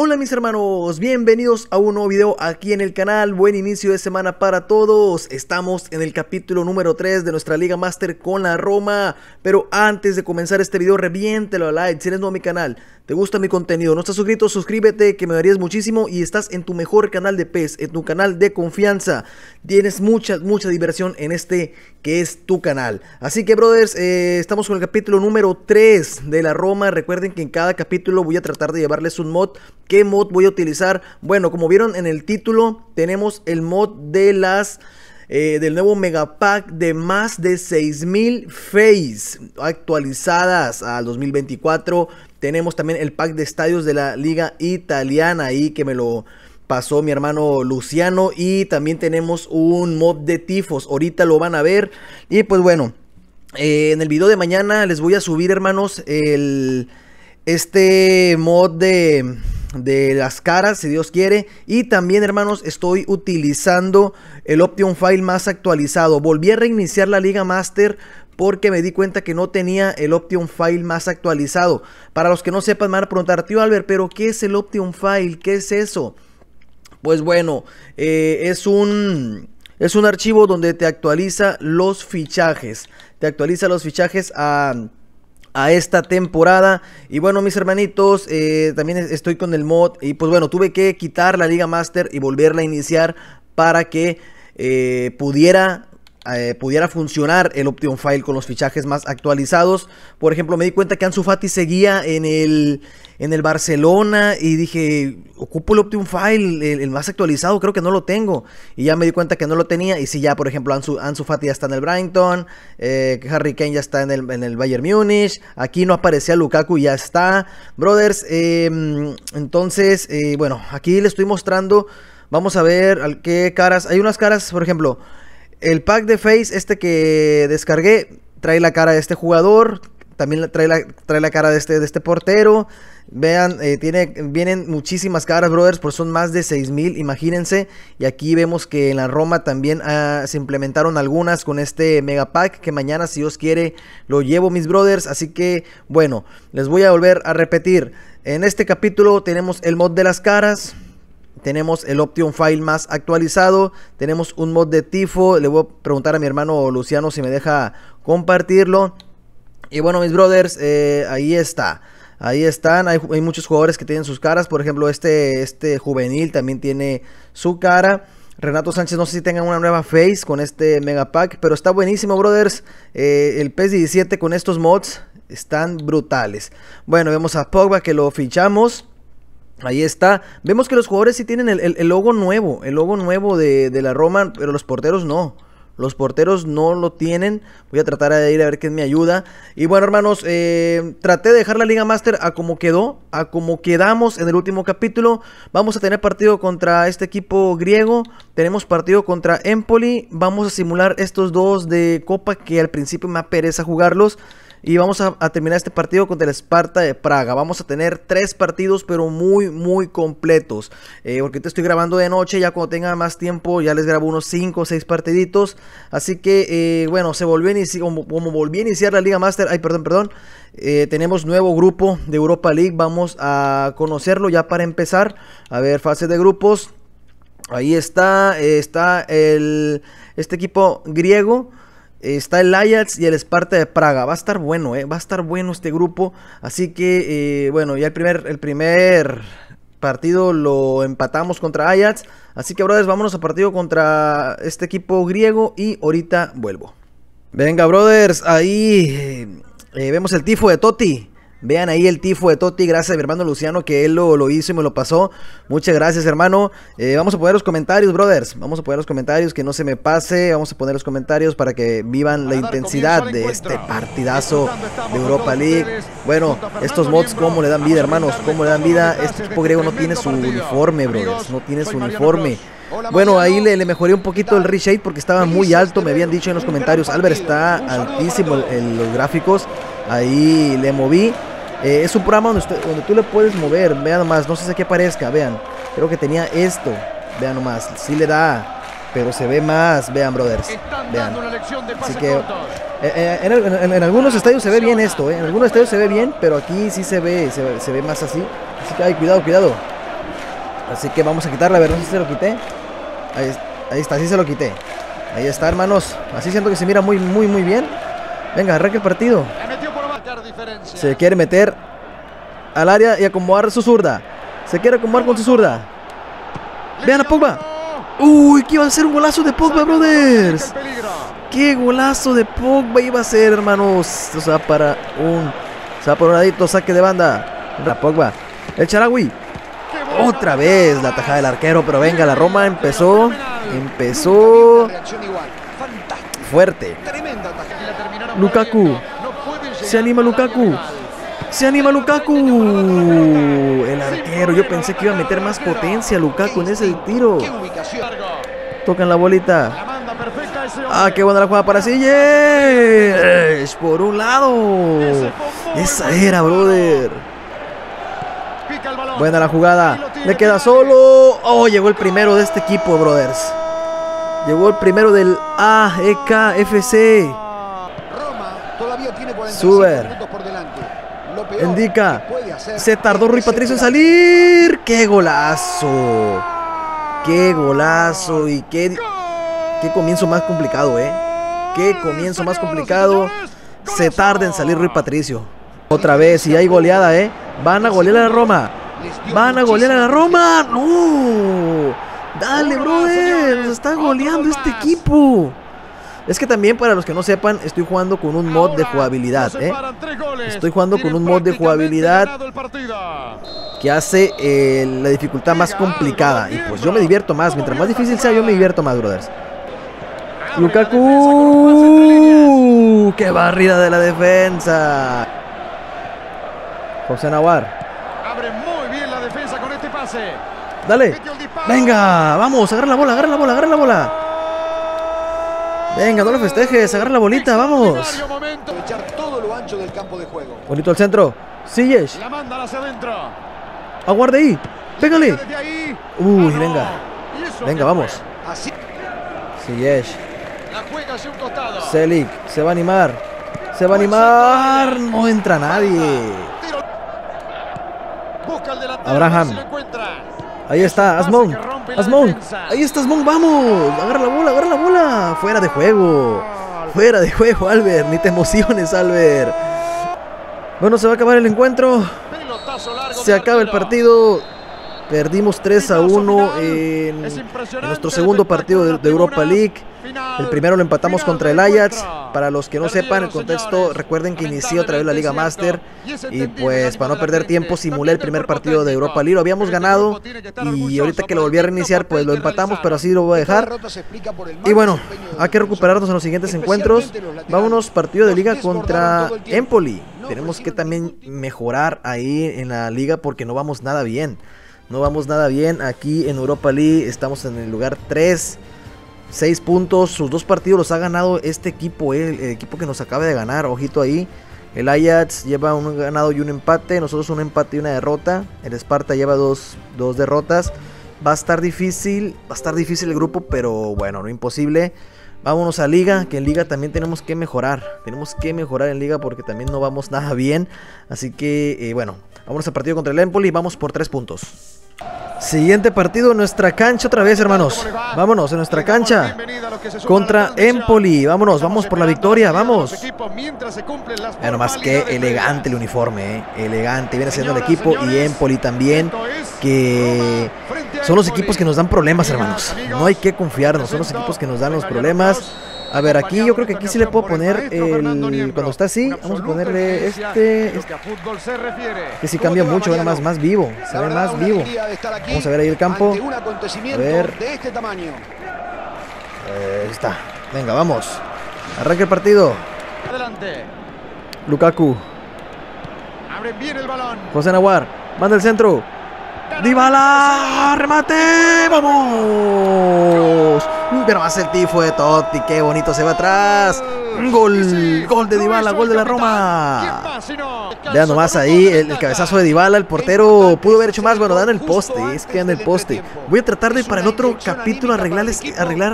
Hola mis hermanos, bienvenidos a un nuevo video aquí en el canal. Buen inicio de semana para todos. Estamos en el capítulo número 3 de nuestra Liga Master con la Roma. Pero antes de comenzar este video, reviéntelo a like. Si eres nuevo a mi canal, te gusta mi contenido, no estás suscrito, suscríbete que me darías muchísimo. Y estás en tu mejor canal de PES, en tu canal de confianza. Tienes mucha diversión en este que es tu canal. Así que brothers, estamos con el capítulo número 3 de la Roma. Recuerden que en cada capítulo voy a tratar de llevarles un mod. ¿Qué mod voy a utilizar? Bueno, como vieron en el título, tenemos el mod de del nuevo megapack de más de 6000 face actualizadas al 2024. Tenemos también el pack de estadios de la liga italiana ahí que me lo pasó mi hermano Luciano. Y también tenemos un mod de tifos, ahorita lo van a ver. Y pues bueno, en el video de mañana les voy a subir, hermanos, este mod de las caras, si Dios quiere. Y también, hermanos, estoy utilizando el option file más actualizado. Volví a reiniciar la Liga Master porque me di cuenta que no tenía el option file más actualizado. Para los que no sepan, me van a preguntar: tío Albert, ¿pero qué es el option file? ¿Qué es eso? Pues bueno, es un archivo donde te actualiza los fichajes. Te actualiza los fichajes a esta temporada. Y bueno, mis hermanitos, también estoy con el mod. Y pues bueno, tuve que quitar la Liga Master y volverla a iniciar para que pudiera funcionar el option file con los fichajes más actualizados. Por ejemplo, me di cuenta que Ansu Fati seguía en el Barcelona y dije: ocupo el option file, el más actualizado, creo que no lo tengo. Y ya me di cuenta que no lo tenía. Y si ya, por ejemplo, Ansu Fati ya está en el Brighton, Harry Kane ya está en el Bayern Munich. Aquí no aparecía Lukaku, ya está, brothers. Entonces, bueno, aquí les estoy mostrando. Vamos a ver al qué caras. Hay unas caras, por ejemplo, el pack de face este que descargué trae la cara de este jugador. También trae la cara de este portero. Vean, vienen muchísimas caras, brothers, porque son más de 6000, imagínense. Y aquí vemos que en la Roma también se implementaron algunas con este megapack, que mañana, si Dios quiere, lo llevo, mis brothers. Así que, bueno, les voy a volver a repetir. En este capítulo tenemos el mod de las caras, tenemos el option file más actualizado, tenemos un mod de tifo. Le voy a preguntar a mi hermano Luciano si me deja compartirlo. Y bueno, mis brothers, ahí está. Ahí están, hay muchos jugadores que tienen sus caras. Por ejemplo, este juvenil también tiene su cara. Renato Sánchez, no sé si tengan una nueva face con este megapack, pero está buenísimo, brothers. El PES 17 con estos mods están brutales. Bueno, vemos a Pogba, que lo fichamos. Ahí está. Vemos que los jugadores sí tienen el logo nuevo. El logo nuevo de la Roma, pero los porteros no. Los porteros no lo tienen. Voy a tratar de ir a ver quién me ayuda. Y bueno, hermanos, traté de dejar la Liga Master a como quedó, a como quedamos en el último capítulo. Vamos a tener partido contra este equipo griego. Tenemos partido contra Empoli. Vamos a simular estos dos de Copa que al principio me da pereza jugarlos. Y vamos a terminar este partido contra el Sparta de Praga. Vamos a tener 3 partidos, pero muy completos. Porque te estoy grabando de noche. Ya cuando tenga más tiempo, ya les grabo unos 5 o 6 partiditos. Así que, bueno, como volví a iniciar la Liga Master. Ay, perdón. Tenemos nuevo grupo de Europa League. Vamos a conocerlo ya para empezar. A ver, fase de grupos. Ahí está. Está este equipo griego. Está el Ajax y el Sparta de Praga. Va a estar bueno, va a estar bueno este grupo. Así que, bueno, ya el primer partido lo empatamos contra Ajax. Así que, brothers, vámonos a partido contra este equipo griego y ahorita vuelvo. Venga, brothers, ahí vemos el tifo de Totti. Vean ahí el tifo de Totti, gracias a mi hermano Luciano que él lo hizo y me lo pasó. Muchas gracias, hermano. Vamos a poner los comentarios, brothers. Vamos a poner los comentarios, que no se me pase. Vamos a poner los comentarios para que vivan la intensidad de este partidazo de Europa League. Bueno, estos mods cómo le dan vida, hermanos, cómo le dan vida. Este equipo griego no tiene su uniforme, brothers, no tiene su uniforme. Bueno, ahí le mejoré un poquito el reshade porque estaba muy alto. Me habían dicho en los comentarios: Albert, está altísimo en los gráficos. Ahí le moví. Es un programa donde tú le puedes mover. Vean nomás, no sé si aquí aparezca. Vean, creo que tenía esto. Vean nomás, sí le da, pero se ve más. Vean, brothers, vean. Así que en algunos estadios se ve bien esto, en algunos estadios se ve bien, pero aquí sí se ve más así. Así que ay, cuidado, cuidado. Así que vamos a quitarla, a ver, no sé si se lo quité. Ahí está, sí se lo quité. Ahí está, hermanos. Así siento que se mira muy, muy, muy bien. Venga, arranca el partido. Se quiere meter al área y acomodar su zurda. Se quiere acomodar con su zurda. Vean a Pogba. Uy, que iba a ser un golazo de Pogba, brothers. Qué golazo de Pogba iba a ser, hermanos. O sea, para un... O sea, por un ladito, saque de banda. Pogba. El Charagüí. Otra vez la tajada del arquero. Pero venga, la Roma empezó. Empezó fuerte. Lukaku. Se anima Lukaku. Se anima Lukaku. El arquero. Yo pensé que iba a meter más potencia Lukaku en ese tiro. Tocan la bolita. Ah, qué buena la jugada para Silles. Por un lado. Esa era, brother. Buena la jugada. Le queda solo. Oh, llegó el primero de este equipo, brothers. Llegó el primero del AEKFC. Súper. Ndicka. Se tardó Rui Patricio en salir. ¡Qué golazo! ¡Qué golazo! Y qué comienzo más complicado, ¿eh? ¡Qué comienzo más complicado! Se tarda en salir Rui Patricio. Otra vez, y hay goleada, ¿eh? Van a golear a la Roma. Van a golear a la Roma. ¡No! Dale, brother. Nos está goleando este equipo. Es que también, para los que no sepan, estoy jugando con un mod de jugabilidad, ¿eh? Estoy jugando con un mod de jugabilidad que hace la dificultad más complicada. Y pues yo me divierto más. Mientras más difícil sea, yo me divierto más, brothers. Lukaku. ¡Qué barrida de la defensa! José Navar. Abre muy bien la defensa con este pase. Dale. Venga, vamos, agarra la bola, agarra la bola, agarra la bola. Venga, no lo festejes, agarra la bolita, vamos. Bonito al centro. Silles. La manda hacia adentro. Aguarde ahí. Pégale. Uy, venga. Venga, vamos. Silles. La juega hacia un costado. Selic, se va a animar. Se va a animar. No entra nadie. Abraham. Ahí está, Azmoun. Azmoun. Ahí está Azmoun, vamos. Agarra la bola, agarra la bola. Fuera de juego. Fuera de juego, Albert. Ni te emociones, Albert. Bueno, se va a acabar el encuentro. Se acaba el partido. Perdimos 3-1 en nuestro segundo partido de Europa League. El primero lo empatamos contra el Ajax. Para los que no sepan el contexto, recuerden que inicié otra vez la Liga Master. Y pues para no perder tiempo simulé el primer partido de Europa League. Lo habíamos ganado y ahorita que lo volví a reiniciar pues lo empatamos, pero así lo voy a dejar. Y bueno, hay que recuperarnos en los siguientes encuentros. Vámonos, partido de Liga contra Empoli. Tenemos que también mejorar ahí en la Liga porque no vamos nada bien. No vamos nada bien, aquí en Europa League estamos en el lugar 3, 6 puntos, sus dos partidos los ha ganado este equipo, el equipo que nos acaba de ganar, ojito ahí. El Ajax lleva un ganado y un empate, nosotros un empate y una derrota, el Sparta lleva dos derrotas. Va a estar difícil el grupo, pero bueno, no imposible. Vámonos a Liga, que en Liga también tenemos que mejorar en Liga porque también no vamos nada bien. Así que bueno, vámonos al partido contra el Empoli y vamos por 3 puntos. Siguiente partido en nuestra cancha otra vez, hermanos. Vámonos en nuestra cancha contra Empoli. Vámonos, vamos por la victoria, vamos. Bueno, más que elegante el uniforme, elegante. Viene siendo el equipo y Empoli también, que son los equipos que nos dan problemas, hermanos. No hay que confiarnos, son los equipos que nos dan los problemas. A ver, aquí yo creo que aquí sí le puedo poner el, cuando está así, vamos a ponerle este que sí cambia mucho, ve más vivo, se ve más vivo. Vamos a ver ahí el campo. A ver. Ahí está. Venga, vamos. Arranca el partido. Lukaku. José Nahuar. Manda el centro. Dybala. Remate. ¡Vamos! Pero hace el tifo de Totti, qué bonito, se va atrás. Gol, gol de Dybala, gol de la Roma. Vean nomás ahí el cabezazo de Dybala, el portero pudo haber hecho más, bueno, dan el poste, es que dan el poste. Voy a tratar de para el otro capítulo arreglar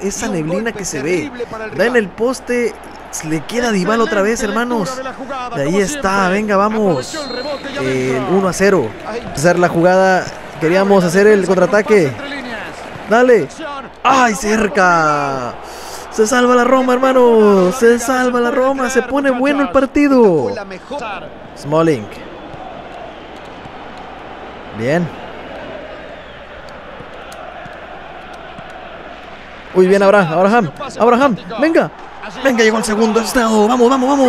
esa neblina que se ve. Dan el poste, le queda Dybala otra vez, hermanos. De ahí está, venga, vamos. 1-0. Empezar la jugada Queríamos hacer el contraataque. Dale. ¡Ay, cerca! Se salva la Roma, hermano. Se salva la Roma. Se pone bueno el partido. Smalling. Bien. Muy bien, Abraham. Abraham, venga. Venga, llegó el segundo estado. Vamos, vamos, vamos.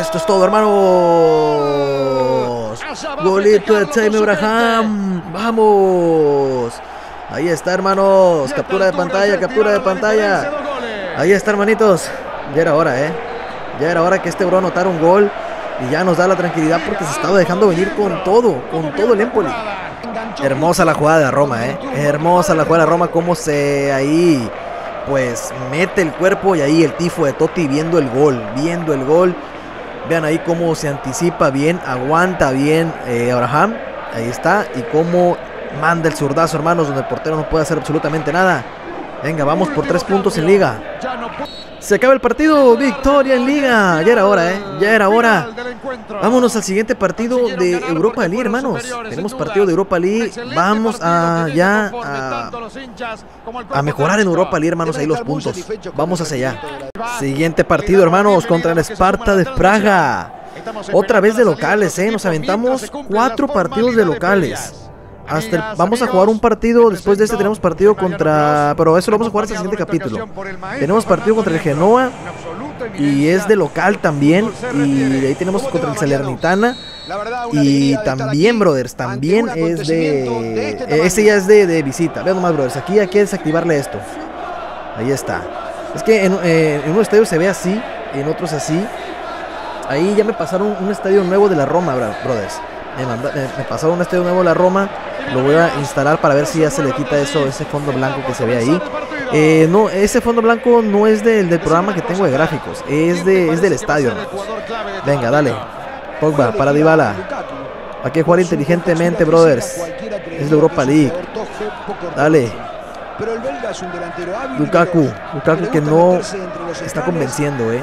Esto es todo, hermanos. Golito de Time Abraham. Vamos. Ahí está, hermanos. Captura de pantalla, captura de pantalla. Ahí está, hermanitos. Ya era hora, ¿eh? Ya era hora que este bro anotara un gol. Y ya nos da la tranquilidad porque se estaba dejando venir con todo el Empoli. Hermosa la jugada de Roma, ¿eh? Hermosa la jugada de Roma. Cómo se ahí, pues, mete el cuerpo. Y ahí el tifo de Totti viendo el gol, viendo el gol. Vean ahí cómo se anticipa bien, aguanta bien Abraham. Ahí está. Y cómo manda el zurdazo, hermanos, donde el portero no puede hacer absolutamente nada. Venga, vamos por 3 puntos en Liga. Se acaba el partido, victoria en Liga. Ya era hora, ¿eh? Ya era hora. Vámonos al siguiente partido de Europa League, hermanos. Tenemos partido de Europa League. Vamos a ya a mejorar en Europa League, hermanos, ahí los puntos. Vamos hacia allá. Siguiente partido, hermanos, contra el Sparta de Praga. Otra vez de locales, ¿eh? Nos aventamos 4 partidos de locales. Vamos a jugar un partido. Después de este tenemos partido contra... Pero eso lo vamos a jugar hasta el siguiente capítulo. Tenemos partido contra el Genoa, y es de local también. Y de ahí tenemos contra el Salernitana. Y también, brothers, también es de... Ese ya es de visita. Vean nomás, brothers, aquí hay que desactivarle esto. Ahí está. Es que en un estadio se ve así, en otros así. Ahí ya me pasaron un estadio nuevo de la Roma, brothers. Me pasaron un estadio nuevo de la Roma. Lo voy a instalar para ver si ya se le quita eso, ese fondo blanco que se ve ahí. No, ese fondo blanco no es del programa que tengo de gráficos. Es del estadio, hermanos. Venga, dale. Pogba para Dybala. Hay que jugar inteligentemente, brothers. Es de Europa League. Dale. Lukaku. Lukaku que no está convenciendo, eh.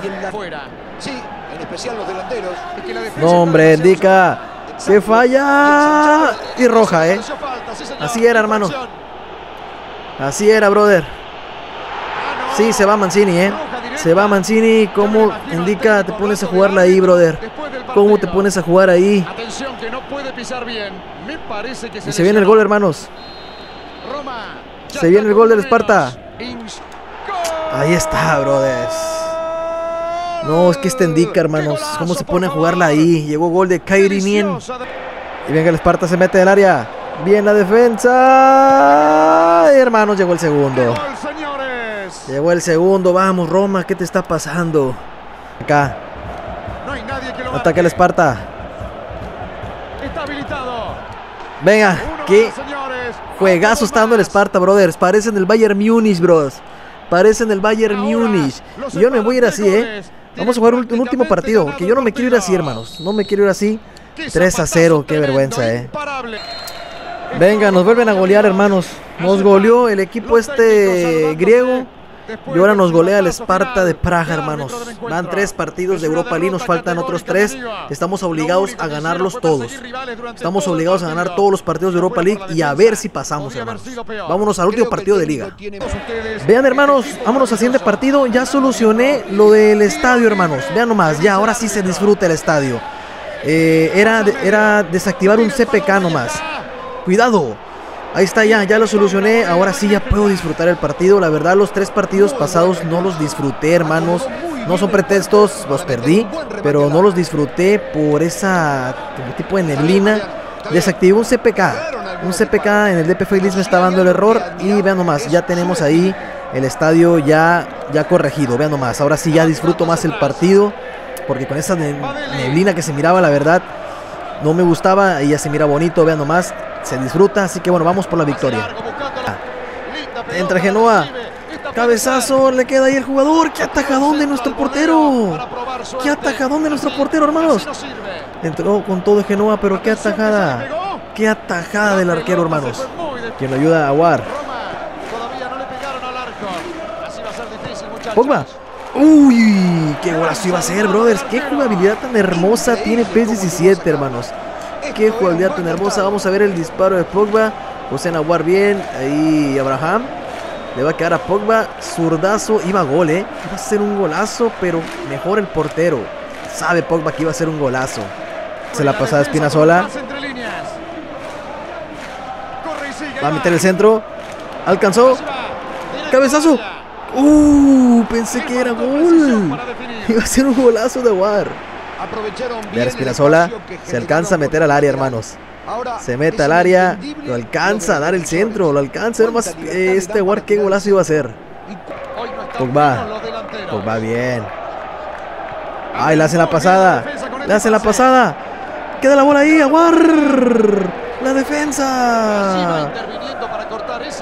No, hombre, Ndicka. ¡Se falla! Y roja, ¿eh? Así era, hermano. Así era, brother. Sí, se va Mancini, ¿eh? Se va Mancini. ¿Cómo, Ndicka, te pones a jugarla ahí, brother? ¿Cómo te pones a jugar ahí? Y se viene el gol, hermanos. Se viene el gol del Sparta. Ahí está, brothers. No, es que este Ndicka, hermanos, cómo se pone a jugarla ahí. Llegó gol de Kairi Mien. Y venga, el Sparta se mete del área. Bien la defensa. Y, hermanos, llegó el segundo. Llegó el segundo. Vamos, Roma, ¿qué te está pasando? Acá. Ataca el Sparta. Venga, qué juegazo está dando el Sparta, brothers. Parecen el Bayern Munich, bros. Parecen el Bayern Munich. Y yo me voy a ir así, ¿eh? Vamos a jugar un último partido, que yo no me quiero ir así, hermanos. No me quiero ir así. 3-0, qué vergüenza, eh. Venga, nos vuelven a golear, hermanos. Nos goleó el equipo este griego. Y ahora nos golea el Sparta de Praga, hermanos. Van 3 partidos de Europa League, nos faltan otros 3. Estamos obligados a ganarlos todos. Estamos obligados a ganar todos los partidos de Europa League y a ver si pasamos, hermanos. Vámonos al último partido de Liga. Vean, hermanos, vámonos al siguiente partido. Ya solucioné lo del estadio, hermanos. Vean nomás, ya ahora sí se disfruta el estadio. Era desactivar un CPK nomás. Cuidado. Ahí está, ya lo solucioné, ahora sí ya puedo disfrutar el partido. La verdad, los 3 partidos pasados no los disfruté, hermanos. No son pretextos, los perdí, pero no los disfruté por esa tipo de neblina. Desactivé un CPK. Un CPK en el DP Feliz me estaba dando el error. Y vean nomás, ya tenemos ahí el estadio ya corregido. Vean nomás, ahora sí ya disfruto más el partido, porque con esa neblina que se miraba, la verdad, no me gustaba. Y ya se mira bonito, vean nomás. Se disfruta, así que bueno, vamos por la victoria. Entra Genoa. Cabezazo, le queda ahí el jugador. ¡Qué atajadón de nuestro portero! ¡Qué atajadón de nuestro portero, hermanos! Entró con todo Genoa, pero qué atajada. ¡Qué atajada del arquero, hermanos! Quien lo ayuda a Aguar. ¡Pogba! ¡Uy! ¡Qué golazo iba a ser, brothers! ¡Qué jugabilidad tan hermosa tiene PES 17, hermanos! Qué jugabilidad tan hermosa. Vamos a ver el disparo de Pogba. José Nahuar bien. Ahí Abraham. Le va a quedar a Pogba. Zurdazo. Iba a gol, ¿eh? Iba a ser un golazo, pero mejor el portero. Sabe Pogba que iba a ser un golazo. Se la pasada Espinazola. Va a meter el centro. Alcanzó. Cabezazo. Pensé que era gol. Iba a ser un golazo de Aguar. De Espinazola. Se alcanza a meter al área, hermanos. Se mete al área. Lo alcanza a dar el centro. Lo alcanza. Además, este Aguar, qué golazo iba a hacer. Pogba bien. Ahí le hacen la pasada. Le hacen la pasada. Queda la bola ahí, Aguar. La defensa.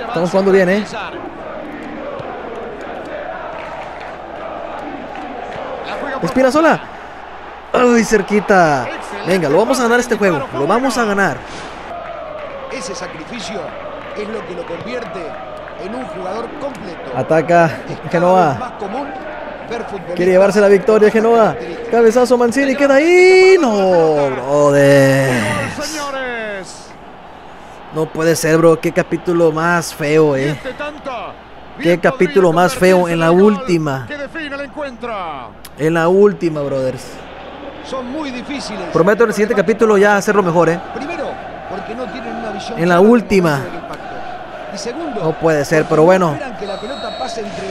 Estamos jugando bien, ¿eh? Espinazola. ¡Ay, cerquita! Venga, lo vamos a ganar este juego. Lo vamos a ganar. Ese sacrificio es lo que lo convierte en un jugador completo. Ataca Genoa. Quiere llevarse la victoria Genoa. Cabezazo Mancini, queda ahí. No, brother. No puede ser, bro. Qué capítulo más feo, eh. Qué capítulo más feo en la última. En la última, brothers. Son muy difíciles. Prometo en el siguiente capítulo ya hacerlo mejor, eh. Primero, porque no tienen una visión. En la última. Y segundo, no puede ser, pero bueno.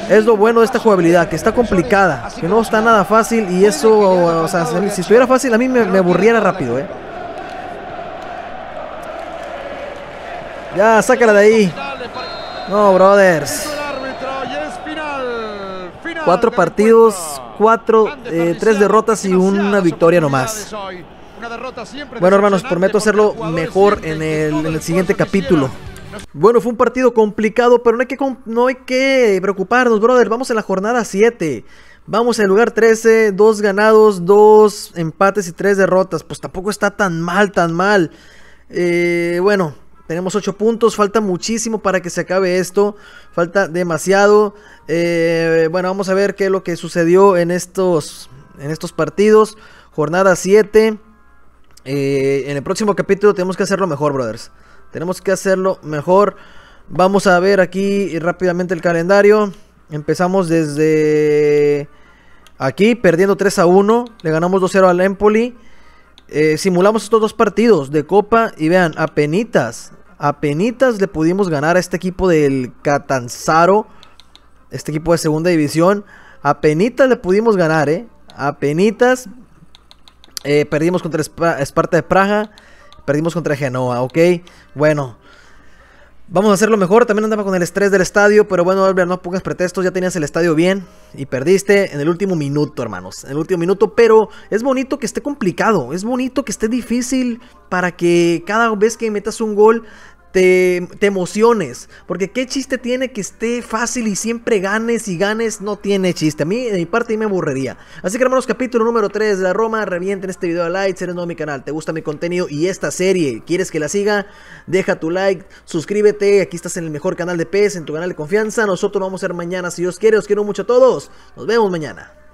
Es lo bueno de esta jugabilidad, que está complicada, que no está nada fácil y eso, o sea, si estuviera fácil a mí me aburriera rápido, eh. Ya, sácala de ahí. No, brothers. 4 partidos, 3 derrotas y una victoria nomás. Bueno, hermanos, prometo hacerlo mejor en el siguiente capítulo. Bueno, fue un partido complicado, pero no hay que preocuparnos, brother. Vamos en la jornada 7. Vamos al lugar 13, 2 ganados, 2 empates y 3 derrotas. Pues tampoco está tan mal, tan mal. Bueno, tenemos 8 puntos, falta muchísimo para que se acabe esto. Falta demasiado. Bueno, vamos a ver qué es lo que sucedió en estos partidos. Jornada 7. En el próximo capítulo tenemos que hacerlo mejor, brothers. Tenemos que hacerlo mejor. Vamos a ver aquí rápidamente el calendario. Empezamos desde aquí, perdiendo 3-1. Le ganamos 2-0 al Empoli. Simulamos estos 2 partidos de Copa. Y vean, apenitas le pudimos ganar a este equipo del Catanzaro. Este equipo de segunda división. Apenitas le pudimos ganar, ¿eh? Apenitas. Perdimos contra Sparta de Praga. Perdimos contra Genoa, ok. Bueno, vamos a hacerlo mejor. También andaba con el estrés del estadio, pero bueno, Albert, no pongas pretextos. Ya tenías el estadio bien y perdiste en el último minuto, hermanos. En el último minuto, pero es bonito que esté complicado. Es bonito que esté difícil para que cada vez que metas un gol te emociones. Porque qué chiste tiene que esté fácil y siempre ganes y ganes. No tiene chiste. A mí, de mi parte, me aburriría. Así que, hermanos, capítulo número 3 de la Roma. Revienten este video de like. Si eres nuevo a mi canal, te gusta mi contenido y esta serie, ¿quieres que la siga? Deja tu like, suscríbete. Aquí estás en el mejor canal de PES, en tu canal de confianza. Nosotros lo vamos a ver mañana, si Dios quiere. Os quiero mucho a todos. Nos vemos mañana.